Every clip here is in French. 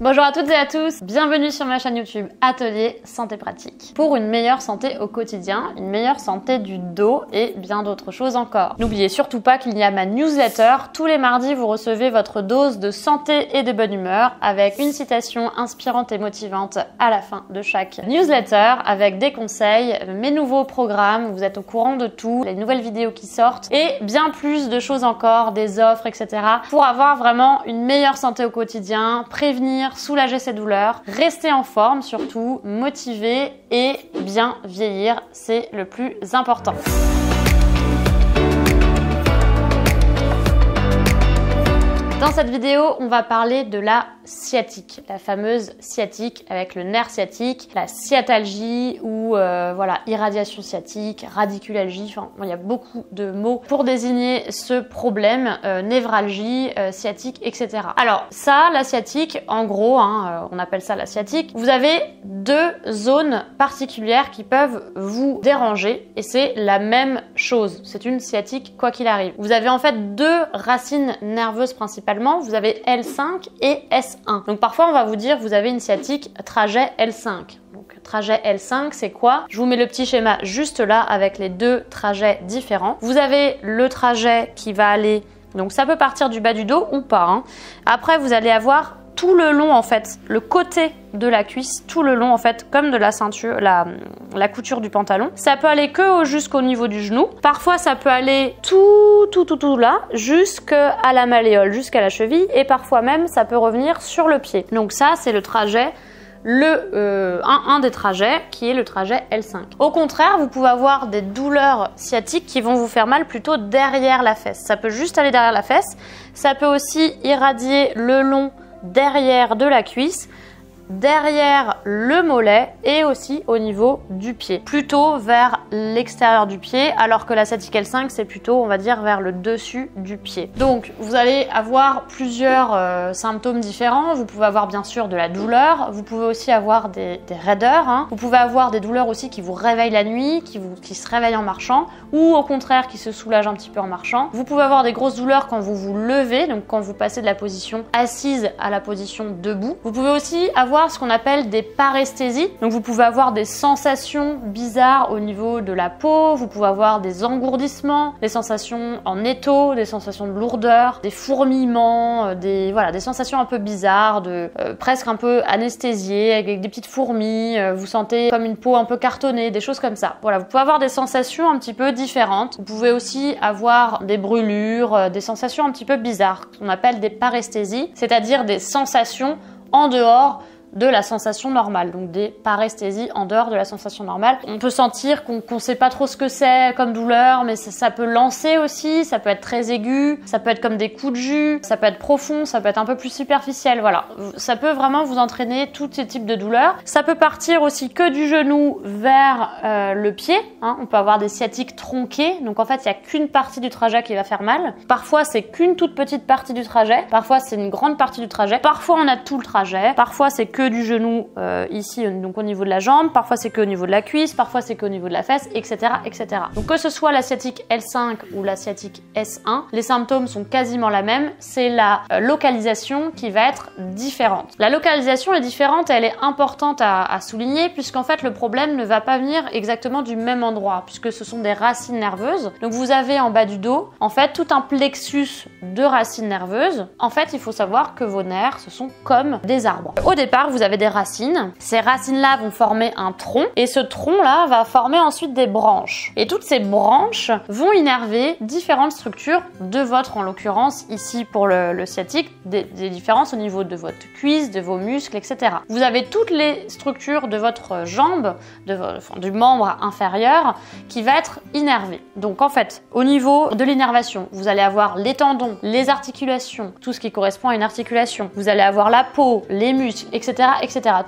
Bonjour à toutes et à tous, bienvenue sur ma chaîne YouTube Ateliers Santé Pratique pour une meilleure santé au quotidien, une meilleure santé du dos et bien d'autres choses encore. N'oubliez surtout pas qu'il y a ma newsletter, tous les mardis vous recevez votre dose de santé et de bonne humeur avec une citation inspirante et motivante à la fin de chaque newsletter avec des conseils, mes nouveaux programmes, vous êtes au courant de tout, les nouvelles vidéos qui sortent et bien plus de choses encore, des offres, etc. pour avoir vraiment une meilleure santé au quotidien, prévenir, soulager ses douleurs, rester en forme surtout, motiver et bien vieillir, c'est le plus important. Dans cette vidéo, on va parler de la sciatique, la fameuse sciatique avec le nerf sciatique, la sciatalgie ou voilà, irradiation sciatique, radiculalgie, enfin il y a beaucoup de mots pour désigner ce problème, névralgie, sciatique, etc. Alors ça, la sciatique, en gros, hein, on appelle ça la sciatique, vous avez deux zones particulières qui peuvent vous déranger et c'est la même chose, c'est une sciatique quoi qu'il arrive. Vous avez en fait deux racines nerveuses principales. Vous avez L5 et S1. Donc parfois on va vous dire vous avez une sciatique trajet L5. Donc trajet L5 c'est quoi? Je vous mets le petit schéma juste là avec les deux trajets différents. Vous avez le trajet qui va aller, donc ça peut partir du bas du dos ou pas. Hein. Après vous allez avoir tout le long en fait, le côté de la cuisse, tout le long en fait, comme de la ceinture, la couture du pantalon. Ça peut aller que jusqu'au niveau du genou. Parfois, ça peut aller tout là, jusqu'à la malléole, jusqu'à la cheville. Et parfois même, ça peut revenir sur le pied. Donc ça, c'est le trajet, un des trajets qui est le trajet L5. Au contraire, vous pouvez avoir des douleurs sciatiques qui vont vous faire mal plutôt derrière la fesse. Ça peut juste aller derrière la fesse. Ça peut aussi irradier le long derrière de la cuisse, derrière le mollet et aussi au niveau du pied, plutôt vers l'extérieur du pied, alors que la sciatique L5 c'est plutôt on va dire vers le dessus du pied. Donc vous allez avoir plusieurs symptômes différents, vous pouvez avoir bien sûr de la douleur, vous pouvez aussi avoir des raideurs, hein. Vous pouvez avoir des douleurs aussi qui vous réveillent la nuit, qui se réveillent en marchant ou au contraire qui se soulagent un petit peu en marchant. Vous pouvez avoir des grosses douleurs quand vous vous levez, donc quand vous passez de la position assise à la position debout. Vous pouvez aussi avoir ce qu'on appelle des paresthésies. Donc vous pouvez avoir des sensations bizarres au niveau de la peau, vous pouvez avoir des engourdissements, des sensations en étau, des sensations de lourdeur, des fourmillements, des sensations un peu bizarres, presque un peu anesthésiées, avec des petites fourmis, vous sentez comme une peau un peu cartonnée, des choses comme ça. Voilà, vous pouvez avoir des sensations un petit peu différentes. Vous pouvez aussi avoir des brûlures, des sensations un petit peu bizarres, qu'on appelle des paresthésies, c'est-à-dire des sensations en dehors de la sensation normale, donc des paresthésies en dehors de la sensation normale. On peut sentir qu'on sait pas trop ce que c'est comme douleur, mais ça peut lancer aussi, ça peut être très aigu, ça peut être comme des coups de jus, ça peut être profond, ça peut être un peu plus superficiel, voilà. Ça peut vraiment vous entraîner tous ces types de douleurs. Ça peut partir aussi que du genou vers le pied, hein. On peut avoir des sciatiques tronquées, donc en fait il n'y a qu'une partie du trajet qui va faire mal. Parfois c'est qu'une toute petite partie du trajet, parfois c'est une grande partie du trajet, parfois on a tout le trajet, parfois c'est que du genou ici, donc au niveau de la jambe, parfois c'est que au niveau de la cuisse, parfois c'est que au niveau de la fesse, etc. Donc que ce soit la sciatique L5 ou la sciatique S1, les symptômes sont quasiment la même, c'est la localisation qui va être différente. La localisation est différente, elle est importante à souligner, puisqu'en fait le problème ne va pas venir exactement du même endroit, puisque ce sont des racines nerveuses. Donc vous avez en bas du dos, en fait, tout un plexus de racines nerveuses. En fait, il faut savoir que vos nerfs, ce sont comme des arbres. Au départ, vous avez des racines, ces racines-là vont former un tronc et ce tronc-là va former ensuite des branches. Et toutes ces branches vont innerver différentes structures de votre, en l'occurrence ici pour le sciatique, des différences au niveau de votre cuisse, de vos muscles, etc. Vous avez toutes les structures de votre jambe, du membre inférieur qui va être innervé. Donc en fait, au niveau de l'innervation, vous allez avoir les tendons, les articulations, tout ce qui correspond à une articulation. Vous allez avoir la peau, les muscles, etc.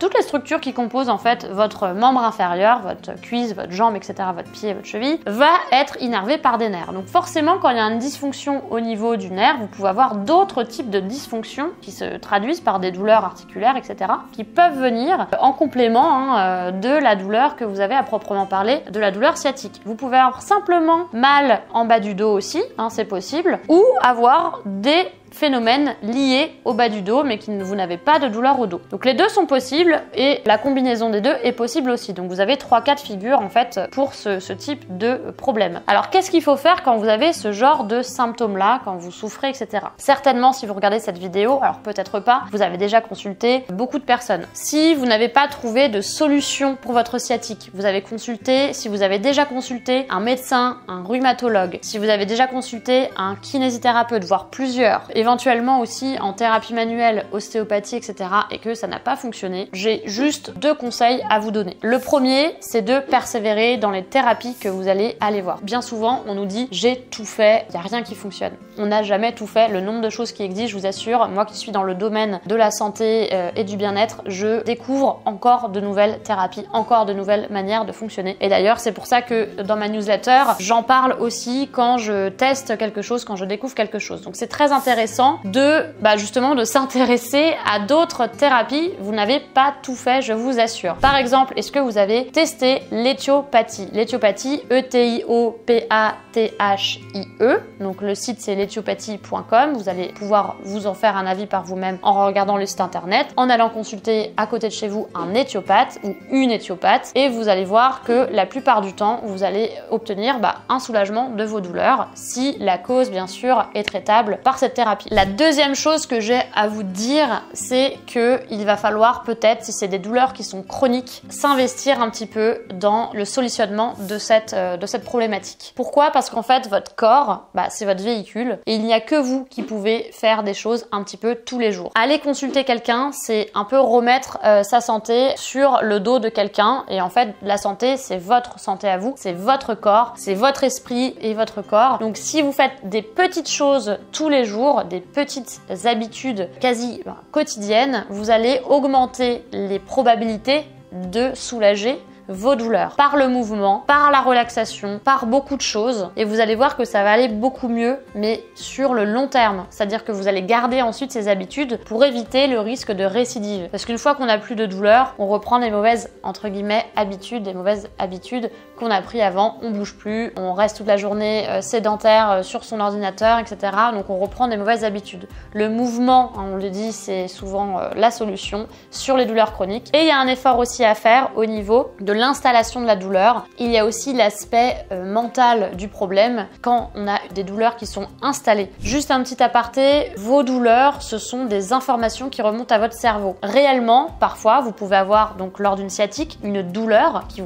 Toutes les structures qui composent en fait votre membre inférieur, votre cuisse, votre jambe, etc., votre pied, votre cheville, va être innervé par des nerfs. Donc forcément, quand il y a une dysfonction au niveau du nerf, vous pouvez avoir d'autres types de dysfonctions qui se traduisent par des douleurs articulaires, etc., qui peuvent venir en complément de la douleur que vous avez à proprement parler, de la douleur sciatique. Vous pouvez avoir simplement mal en bas du dos aussi, hein, c'est possible, ou avoir des phénomène lié au bas du dos mais que vous n'avez pas de douleur au dos. Donc les deux sont possibles et la combinaison des deux est possible aussi. Donc vous avez 3 cas de figure en fait pour ce type de problème. Alors qu'est-ce qu'il faut faire quand vous avez ce genre de symptômes là, quand vous souffrez, etc. Certainement si vous regardez cette vidéo, alors peut-être pas, vous avez déjà consulté beaucoup de personnes. Si vous n'avez pas trouvé de solution pour votre sciatique, vous avez consulté, si vous avez déjà consulté un médecin, un rhumatologue, si vous avez déjà consulté un kinésithérapeute, voire plusieurs, éventuellement aussi en thérapie manuelle, ostéopathie, etc. et que ça n'a pas fonctionné, j'ai juste 2 conseils à vous donner. Le premier, c'est de persévérer dans les thérapies que vous allez aller voir. Bien souvent, on nous dit « j'ai tout fait, il n'y a rien qui fonctionne ». On n'a jamais tout fait, le nombre de choses qui existent, je vous assure, moi qui suis dans le domaine de la santé et du bien-être, je découvre encore de nouvelles thérapies, encore de nouvelles manières de fonctionner. Et d'ailleurs, c'est pour ça que dans ma newsletter, j'en parle aussi quand je teste quelque chose, quand je découvre quelque chose. Donc c'est très intéressant de justement de s'intéresser à d'autres thérapies. Vous n'avez pas tout fait, je vous assure. Par exemple, est-ce que vous avez testé l'étiopathie? L'étiopathie, E-T-I-O-P-A-T-H-I-E. Donc le site c'est l'étiopathie.com. Vous allez pouvoir vous en faire un avis par vous-même en regardant le site internet, en allant consulter à côté de chez vous un étiopathe ou une étiopathe, et vous allez voir que la plupart du temps, vous allez obtenir un soulagement de vos douleurs si la cause, bien sûr, est traitable par cette thérapie. La deuxième chose que j'ai à vous dire, c'est qu'il va falloir peut-être, si c'est des douleurs qui sont chroniques, s'investir un petit peu dans le solutionnement de cette problématique. Pourquoi? Parce qu'en fait, votre corps, c'est votre véhicule et il n'y a que vous qui pouvez faire des choses un petit peu tous les jours. Aller consulter quelqu'un, c'est un peu remettre sa santé sur le dos de quelqu'un, et en fait, la santé, c'est votre santé à vous, c'est votre corps, c'est votre esprit et votre corps. Donc si vous faites des petites choses tous les jours, des petites habitudes quasi quotidiennes, vous allez augmenter les probabilités de soulager vos douleurs par le mouvement, par la relaxation, par beaucoup de choses, et vous allez voir que ça va aller beaucoup mieux, mais sur le long terme, c'est-à-dire que vous allez garder ensuite ces habitudes pour éviter le risque de récidive, parce qu'une fois qu'on n'a plus de douleur, on reprend les mauvaises entre guillemets habitudes, des mauvaises habitudes qu'on a pris avant. On bouge plus, on reste toute la journée sédentaire sur son ordinateur, etc. Donc on reprend des mauvaises habitudes. Le mouvement, on le dit, c'est souvent la solution sur les douleurs chroniques, et il y a un effort aussi à faire au niveau de l'installation de la douleur. Il y a aussi l'aspect mental du problème quand on a des douleurs qui sont installées. Juste un petit aparté, vos douleurs, ce sont des informations qui remontent à votre cerveau. Réellement, parfois, vous pouvez avoir, donc lors d'une sciatique, une douleur qui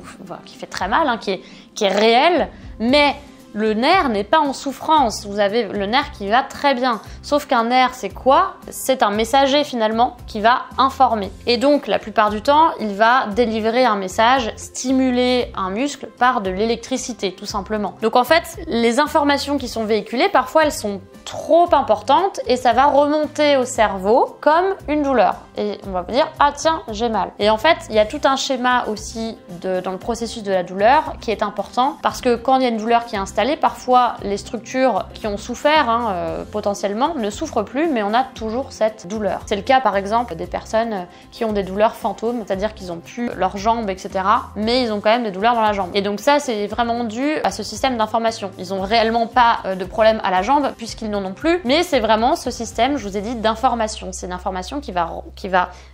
fait très mal, qui est réelle, mais le nerf n'est pas en souffrance, vous avez le nerf qui va très bien. Sauf qu'un nerf, c'est quoi? C'est un messager finalement qui va informer. Et donc la plupart du temps, il va délivrer un message, stimuler un muscle par de l'électricité tout simplement. Donc en fait, les informations qui sont véhiculées, parfois elles sont trop importantes et ça va remonter au cerveau comme une douleur. Et on va dire « Ah tiens, j'ai mal ». Et en fait, il y a tout un schéma aussi dans le processus de la douleur qui est important, parce que quand il y a une douleur qui est installée, parfois les structures qui ont souffert potentiellement ne souffrent plus, mais on a toujours cette douleur. C'est le cas par exemple des personnes qui ont des douleurs fantômes, c'est-à-dire qu'ils n'ont plus leurs jambes, etc. mais ils ont quand même des douleurs dans la jambe. Et donc ça, c'est vraiment dû à ce système d'information. Ils n'ont réellement pas de problème à la jambe puisqu'ils n'en ont plus, mais c'est vraiment ce système, je vous ai dit, d'information. C'est l'information qui va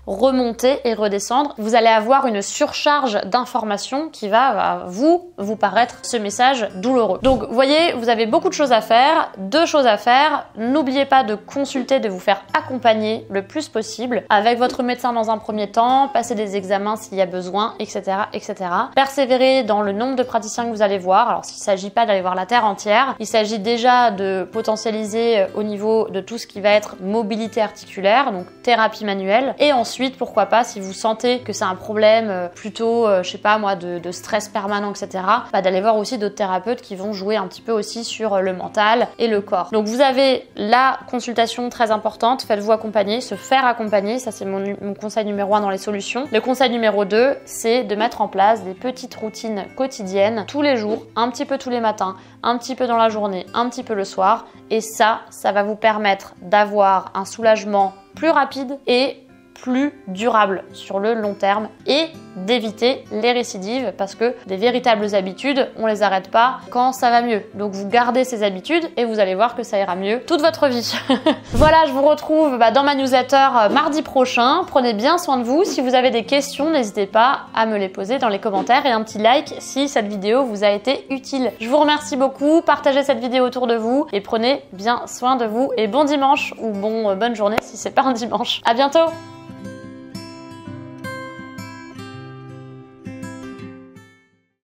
remonter et redescendre. Vous allez avoir une surcharge d'informations qui va vous paraître ce message douloureux. Donc vous voyez, vous avez beaucoup de choses à faire, 2 choses à faire. N'oubliez pas de consulter, de vous faire accompagner le plus possible avec votre médecin dans un premier temps, passer des examens s'il y a besoin, etc., etc. Persévérez dans le nombre de praticiens que vous allez voir. Alors, s'il ne s'agit pas d'aller voir la terre entière, il s'agit déjà de potentialiser au niveau de tout ce qui va être mobilité articulaire, donc thérapie manuelle. Et ensuite, pourquoi pas, si vous sentez que c'est un problème plutôt, je sais pas moi, de stress permanent, etc., d'aller voir aussi d'autres thérapeutes qui vont jouer un petit peu aussi sur le mental et le corps. Donc vous avez la consultation très importante, faites-vous accompagner, se faire accompagner, ça c'est mon conseil numéro 1 dans les solutions. Le conseil numéro 2, c'est de mettre en place des petites routines quotidiennes, tous les jours, un petit peu tous les matins, un petit peu dans la journée, un petit peu le soir, et ça va vous permettre d'avoir un soulagement plus rapide et plus durable sur le long terme et d'éviter les récidives, parce que les véritables habitudes, on les arrête pas quand ça va mieux. Donc vous gardez ces habitudes et vous allez voir que ça ira mieux toute votre vie. Voilà, je vous retrouve dans ma newsletter mardi prochain. Prenez bien soin de vous. Si vous avez des questions, n'hésitez pas à me les poser dans les commentaires et un petit like si cette vidéo vous a été utile. Je vous remercie beaucoup, partagez cette vidéo autour de vous et prenez bien soin de vous et bon dimanche ou bonne journée si c'est pas un dimanche. À bientôt!